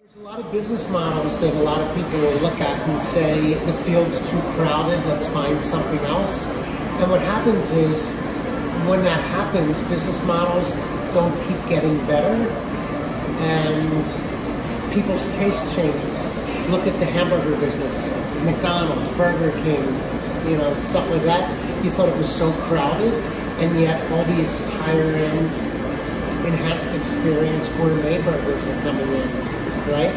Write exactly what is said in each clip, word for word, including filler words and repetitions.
There's a lot of business models that a lot of people will look at and say, the field's too crowded, let's find something else. And what happens is, when that happens, business models don't keep getting better, and people's taste changes. Look at the hamburger business, McDonald's, Burger King, you know, stuff like that. You thought it was so crowded, and yet all these higher-end, enhanced experience gourmet burgers are coming in, right?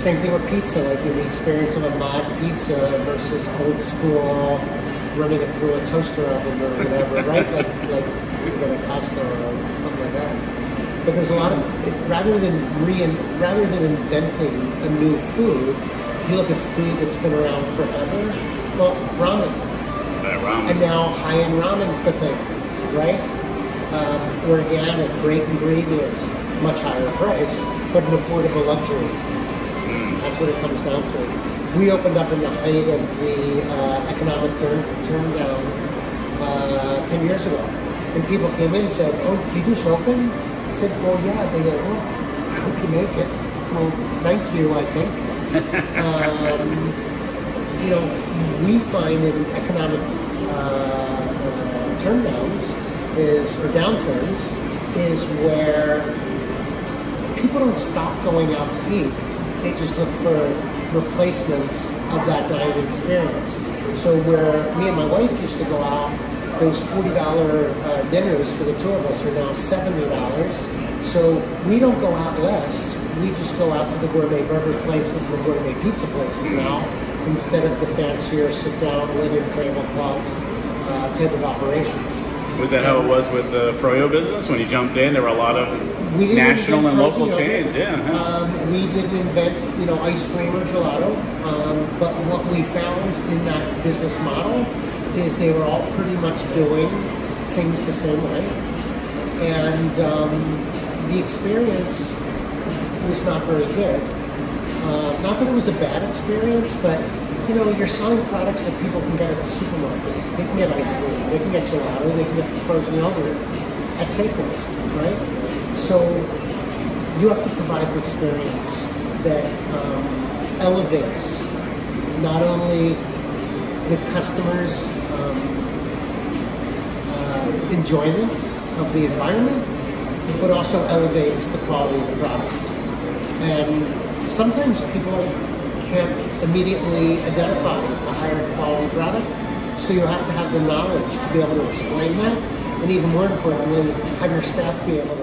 Same thing with pizza, like in the experience of a mod pizza versus old school running it through a toaster oven or whatever, right? Like, like you go to Costco or something like that. But there's a lot of, it, rather than re rather than inventing a new food, you look at food that's been around forever. Well, ramen. And now high-end ramen's the thing, right? Um, organic, great ingredients, much higher price, but an affordable luxury. Mm. That's what it comes down to. We opened up in the height of the uh, economic turndown uh, ten years ago. And people came in and said, oh, you just open? I said, well, yeah. They go, well, I hope you make it. Well, thank you, I think. Um, You know, we find in economic uh, uh, turndowns is, or downturns, is where people don't stop going out to eat. They just look for replacements of that dining experience. So where me and my wife used to go out, those forty dollar uh, dinners for the two of us are now seventy dollars. So we don't go out less. We just go out to the gourmet burger places and the gourmet pizza places now, instead of the fancier sit-down linen tablecloth uh, table of operations. Was that how it was with the froyo business? When you jumped in, there were a lot of national and local chains. Yeah. Um, we didn't invent, you know, ice cream or gelato, um, but what we found in that business model is they were all pretty much doing things the same way, and um, the experience was not very good. Uh, not that it was a bad experience, but, you know, you're selling products that people can get at the supermarket. They can get ice cream, they can get gelato, they can get frozen yogurt at Safeway, right? So you have to provide an experience that um, elevates not only the customer's um, uh, enjoyment of the environment, but also elevates the quality of the product. And sometimes people can't immediately identify a higher quality product, so you have to have the knowledge to be able to explain that, and even more importantly, have your staff be able to